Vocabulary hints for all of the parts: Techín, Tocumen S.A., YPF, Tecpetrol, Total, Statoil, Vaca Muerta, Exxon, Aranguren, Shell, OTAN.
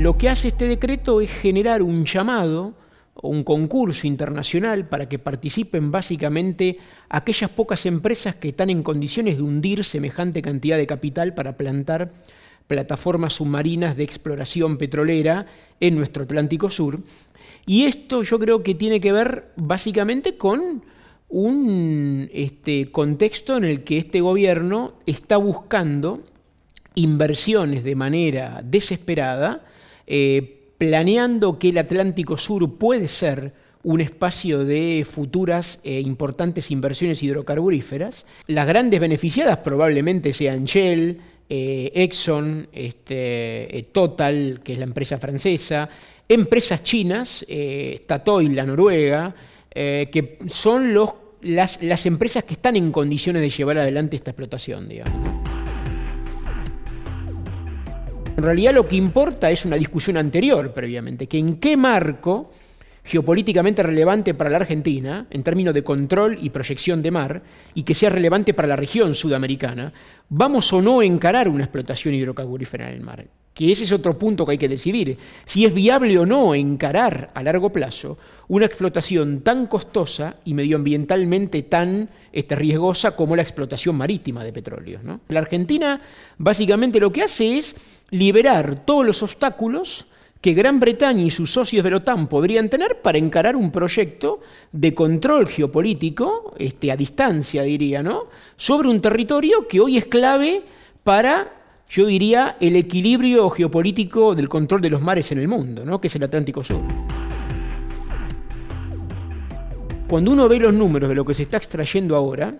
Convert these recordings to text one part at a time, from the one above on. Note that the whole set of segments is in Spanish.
Lo que hace este decreto es generar un llamado o un concurso internacional para que participen básicamente aquellas pocas empresas que están en condiciones de hundir semejante cantidad de capital para plantar plataformas submarinas de exploración petrolera en nuestro Atlántico Sur. Y esto yo creo que tiene que ver básicamente con un contexto en el que este gobierno está buscando inversiones de manera desesperada, planeando que el Atlántico Sur puede ser un espacio de futuras importantes inversiones hidrocarburíferas. Las grandes beneficiadas probablemente sean Shell, Exxon, Total, que es la empresa francesa, empresas chinas, Statoil, la noruega, que son las empresas que están en condiciones de llevar adelante esta explotación, digamos. En realidad lo que importa es una discusión anterior previamente, que en qué marco geopolíticamente relevante para la Argentina, en términos de control y proyección de mar, y que sea relevante para la región sudamericana, vamos o no a encarar una explotación hidrocarburífera en el mar. Que ese es otro punto que hay que decidir, si es viable o no encarar a largo plazo una explotación tan costosa y medioambientalmente tan riesgosa como la explotación marítima de petróleo, ¿no? La Argentina básicamente lo que hace es liberar todos los obstáculos que Gran Bretaña y sus socios de la OTAN podrían tener para encarar un proyecto de control geopolítico, a distancia diría, ¿no?, sobre un territorio que hoy es clave para, yo diría, el equilibrio geopolítico del control de los mares en el mundo, ¿no?, que es el Atlántico Sur. Cuando uno ve los números de lo que se está extrayendo ahora,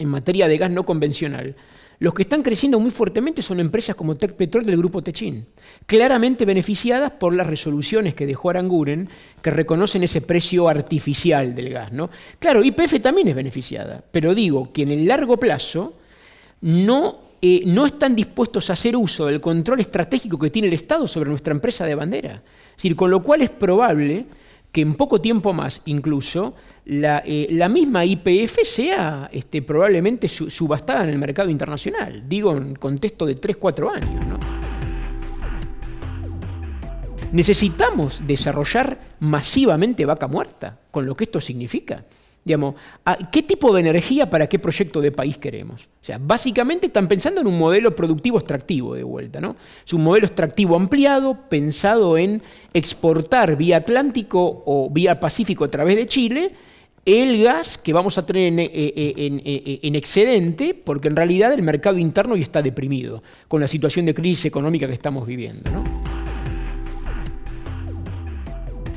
en materia de gas no convencional, los que están creciendo muy fuertemente son empresas como Tecpetrol del grupo Techín, claramente beneficiadas por las resoluciones que dejó Aranguren, que reconocen ese precio artificial del gas, ¿no? Claro, YPF también es beneficiada, pero digo que en el largo plazo no están dispuestos a hacer uso del control estratégico que tiene el Estado sobre nuestra empresa de bandera. Es decir, con lo cual es probable que en poco tiempo más, incluso, la misma YPF sea probablemente subastada en el mercado internacional, digo en contexto de 3-4 años, ¿no? Necesitamos desarrollar masivamente vaca muerta, con lo que esto significa. Digamos, ¿qué tipo de energía para qué proyecto de país queremos? O sea, básicamente están pensando en un modelo productivo extractivo de vuelta, ¿no? Es un modelo extractivo ampliado, pensado en exportar vía Atlántico o vía Pacífico a través de Chile el gas que vamos a tener en excedente, porque en realidad el mercado interno ya está deprimido con la situación de crisis económica que estamos viviendo, ¿no?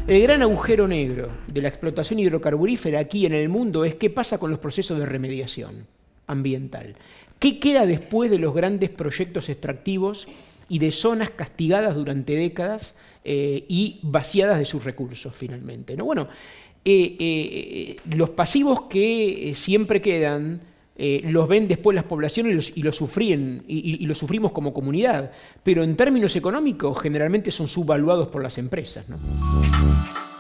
El gran agujero negro de la explotación hidrocarburífera aquí en el mundo es qué pasa con los procesos de remediación ambiental. ¿Qué queda después de los grandes proyectos extractivos y de zonas castigadas durante décadas y vaciadas de sus recursos finalmente, ¿no? Bueno, los pasivos que siempre quedan los ven después las poblaciones y los sufrimos como comunidad, pero en términos económicos generalmente son subvaluados por las empresas, ¿no?